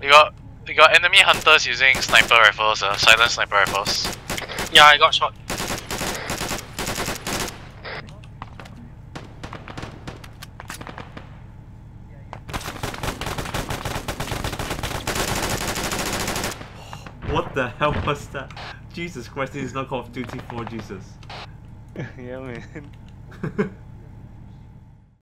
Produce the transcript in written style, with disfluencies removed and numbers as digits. They got enemy hunters using sniper rifles, silent sniper rifles. Yeah, I got shot. What the hell was that? Jesus Christ, this is not Call of Duty 4, Jesus. Yeah, man.